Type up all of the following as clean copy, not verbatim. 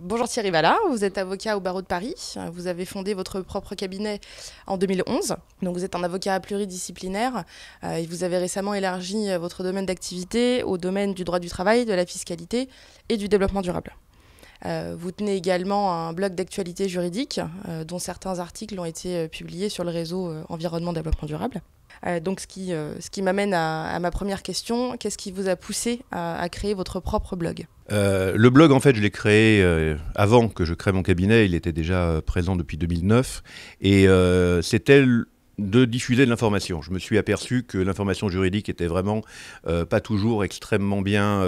Bonjour Thierry Vallat, vous êtes avocat au barreau de Paris, vous avez fondé votre propre cabinet en 2011, donc vous êtes un avocat pluridisciplinaire et vous avez récemment élargi votre domaine d'activité au domaine du droit du travail, de la fiscalité et du développement durable. Vous tenez également un blog d'actualité juridique dont certains articles ont été publiés sur le réseau Environnement Développement Durable. Donc ce qui m'amène à ma première question, qu'est-ce qui vous a poussé à créer votre propre blog ? Le blog, en fait, je l'ai créé avant que je crée mon cabinet. Il était déjà présent depuis 2009 et c'était de diffuser de l'information. Je me suis aperçu que l'information juridique était vraiment pas toujours extrêmement bien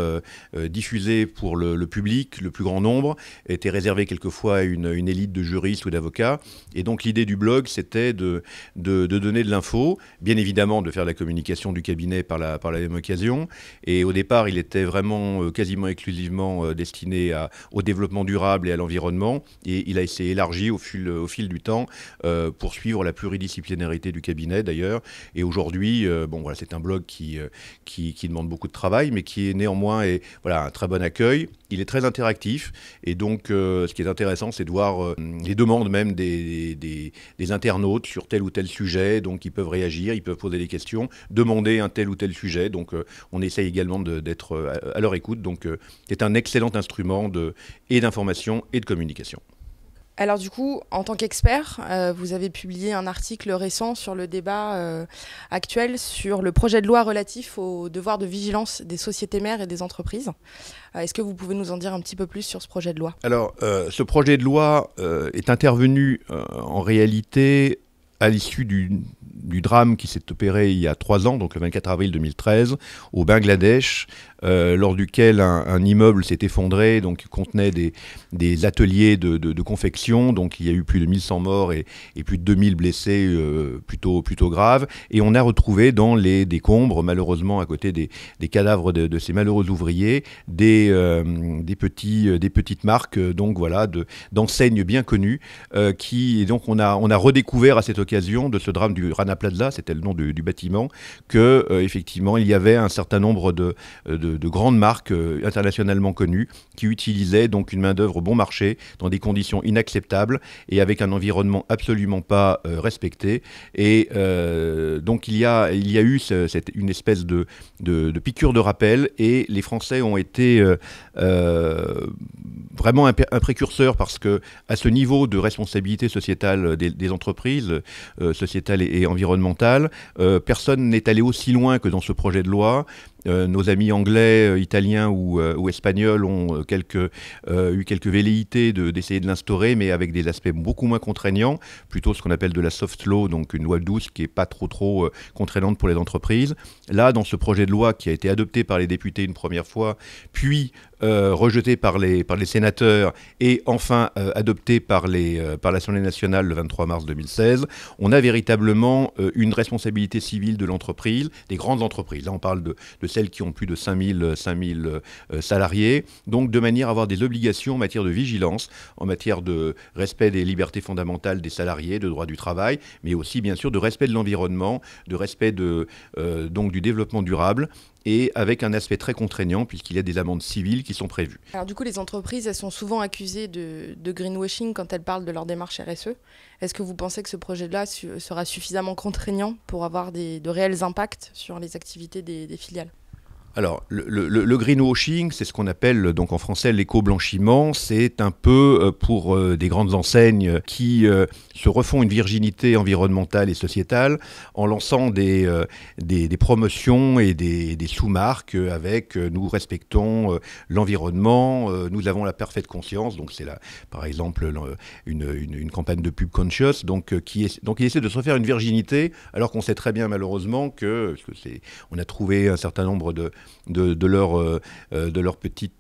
diffusée pour le public, le plus grand nombre, était réservée quelquefois à une élite de juristes ou d'avocats. Et donc l'idée du blog, c'était de donner de l'info, bien évidemment de faire la communication du cabinet par la même occasion. Et au départ, il était vraiment quasiment exclusivement destiné au développement durable et à l'environnement. Et il a été élargi au fil du temps pour suivre la pluridisciplinarité du cabinet d'ailleurs, et aujourd'hui bon, voilà, c'est un blog qui demande beaucoup de travail, mais qui est néanmoins voilà, un très bon accueil. Il est très interactif et donc ce qui est intéressant, c'est de voir les demandes même des internautes sur tel ou tel sujet, donc ils peuvent réagir, ils peuvent poser des questions, demander un tel ou tel sujet, donc on essaye également d'être à leur écoute, donc c'est un excellent instrument d'information et de communication. Alors du coup, en tant qu'expert, vous avez publié un article récent sur le débat actuel sur le projet de loi relatif au devoir de vigilance des sociétés mères et des entreprises. Est-ce que vous pouvez nous en dire un petit peu plus sur ce projet de loi ? Alors, ce projet de loi est intervenu en réalité à l'issue du drame qui s'est opéré il y a 3 ans, donc le 24 avril 2013, au Bangladesh, lors duquel un immeuble s'est effondré, donc contenait des ateliers de confection, donc il y a eu plus de 1100 morts et plus de 2000 blessés plutôt graves, et on a retrouvé dans les décombres, malheureusement à côté des cadavres de ces malheureux ouvriers, des petites marques, donc voilà, d'enseignes bien connues, et donc on a redécouvert à cette occasion de ce drame du Rana Plaza, c'était le nom du bâtiment, que effectivement il y avait un certain nombre de grandes marques internationalement connues qui utilisaient donc une main-d'œuvre bon marché dans des conditions inacceptables et avec un environnement absolument pas respecté. Et donc il y a eu une espèce de piqûre de rappel, et les Français ont été vraiment un précurseur, parce que à ce niveau de responsabilité sociétale des entreprises, sociétale et environnementale, personne n'est allé aussi loin que dans ce projet de loi. Nos amis anglais, italiens ou espagnols ont eu quelques velléités d'essayer de l'instaurer, mais avec des aspects beaucoup moins contraignants, plutôt ce qu'on appelle de la soft law, donc une loi douce qui n'est pas trop contraignante pour les entreprises. Là, dans ce projet de loi qui a été adopté par les députés une première fois, puis rejeté par les sénateurs et enfin adopté par l'Assemblée nationale le 23 mars 2016, on a véritablement une responsabilité civile de l'entreprise, des grandes entreprises. Là, on parle de celles qui ont plus de 5000 salariés, donc de manière à avoir des obligations en matière de vigilance, en matière de respect des libertés fondamentales des salariés, de droit du travail, mais aussi bien sûr de respect de l'environnement, de respect donc du développement durable, et avec un aspect très contraignant puisqu'il y a des amendes civiles qui sont prévues. Alors du coup, les entreprises, elles sont souvent accusées de greenwashing quand elles parlent de leur démarche RSE. Est-ce que vous pensez que ce projet-là sera suffisamment contraignant pour avoir de réels impacts sur les activités des filiales ? Alors, le greenwashing, c'est ce qu'on appelle donc en français l'éco-blanchiment. C'est un peu pour des grandes enseignes qui se refont une virginité environnementale et sociétale en lançant des promotions et des sous-marques avec « nous respectons l'environnement, nous avons la parfaite conscience ». Donc c'est par exemple une campagne de pub conscious, donc qui essaie de se faire une virginité, alors qu'on sait très bien malheureusement on a trouvé un certain nombre de leurs petits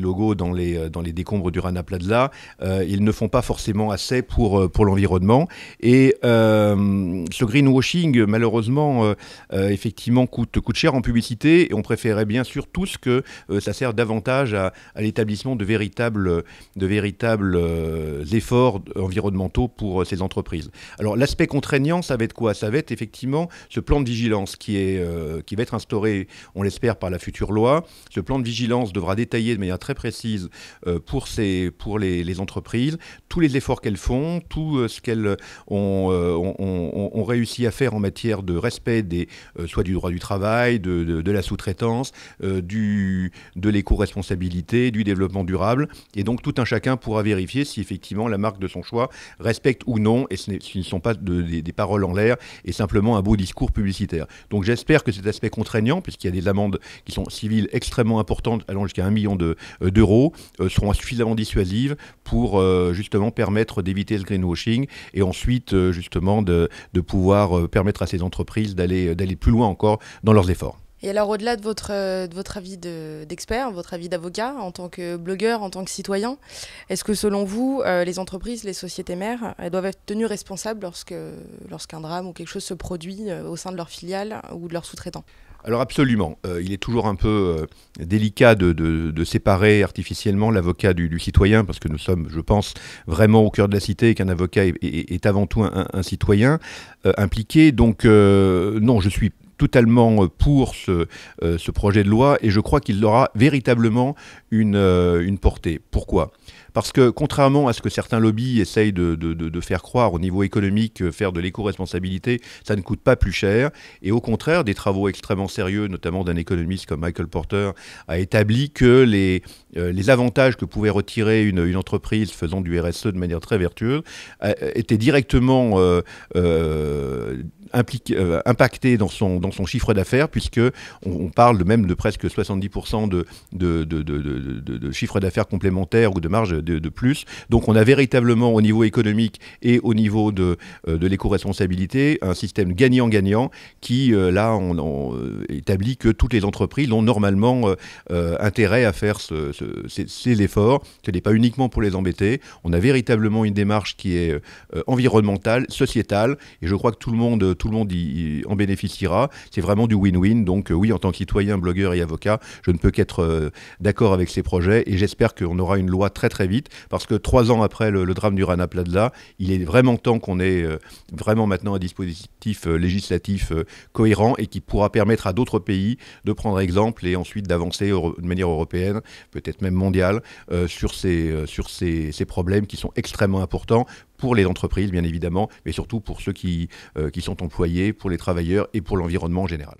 logos dans les décombres du Rana Plaza. Ils ne font pas forcément assez pour l'environnement. Et ce greenwashing, malheureusement, effectivement, coûte cher en publicité, et on préférait bien sûr tous que ça serve davantage à l'établissement de véritables efforts environnementaux pour ces entreprises. Alors l'aspect contraignant, ça va être quoi? Ça va être effectivement ce plan de vigilance qui va être instauré on l'espère par la future loi. Ce plan de vigilance devra détailler de manière très précise pour les entreprises tous les efforts qu'elles font, tout ce qu'elles ont réussi à faire en matière de respect des, soit du droit du travail, de la sous-traitance, de l'éco-responsabilité, du développement durable. Et donc tout un chacun pourra vérifier si effectivement la marque de son choix respecte ou non, et ce ne sont pas des paroles en l'air et simplement un beau discours publicitaire. Donc j'espère que cet aspect contraignant, puisqu'il y a des amendes qui sont civiles extrêmement importantes, allant jusqu'à 1 million d'euros, seront suffisamment dissuasives pour justement permettre d'éviter le greenwashing et ensuite justement de pouvoir permettre à ces entreprises d'aller plus loin encore dans leurs efforts. Et alors au-delà de votre avis d'expert, votre avis d'avocat, en tant que blogueur, en tant que citoyen, est-ce que selon vous, les entreprises, les sociétés mères, elles doivent être tenues responsables lorsqu'un drame ou quelque chose se produit au sein de leur filiale ou de leurs sous-traitants ? Alors absolument, il est toujours un peu délicat de séparer artificiellement l'avocat du citoyen, parce que nous sommes, je pense, vraiment au cœur de la cité et qu'un avocat est avant tout un citoyen impliqué. Donc non, je suis totalement pour ce projet de loi et je crois qu'il aura véritablement une portée. Pourquoi ? Parce que contrairement à ce que certains lobbies essayent de faire croire au niveau économique, faire de l'éco-responsabilité, ça ne coûte pas plus cher. Et au contraire, des travaux extrêmement sérieux, notamment d'un économiste comme Michael Porter, a établi que les avantages que pouvait retirer une entreprise faisant du RSE de manière très vertueuse étaient directement impactés dans son chiffre d'affaires, puisqu'on parle même de presque 70% de chiffre d'affaires complémentaire ou de marge de plus. Donc on a véritablement au niveau économique et au niveau de l'éco-responsabilité un système gagnant-gagnant qui, là, on établit que toutes les entreprises ont normalement intérêt à faire ces efforts. Ce n'est pas uniquement pour les embêter. On a véritablement une démarche qui est environnementale, sociétale, et je crois que tout le monde y en bénéficiera. C'est vraiment du win-win. Donc oui, en tant que citoyen, blogueur et avocat, je ne peux qu'être d'accord avec ces projets et j'espère qu'on aura une loi très vite, parce que 3 ans après le drame du Rana Plaza, il est vraiment temps qu'on ait vraiment maintenant un dispositif législatif cohérent et qui pourra permettre à d'autres pays de prendre exemple et ensuite d'avancer de manière européenne, peut-être même mondiale, sur ces problèmes qui sont extrêmement importants pour les entreprises, bien évidemment, mais surtout pour ceux qui sont employés, pour les travailleurs et pour l'environnement en général.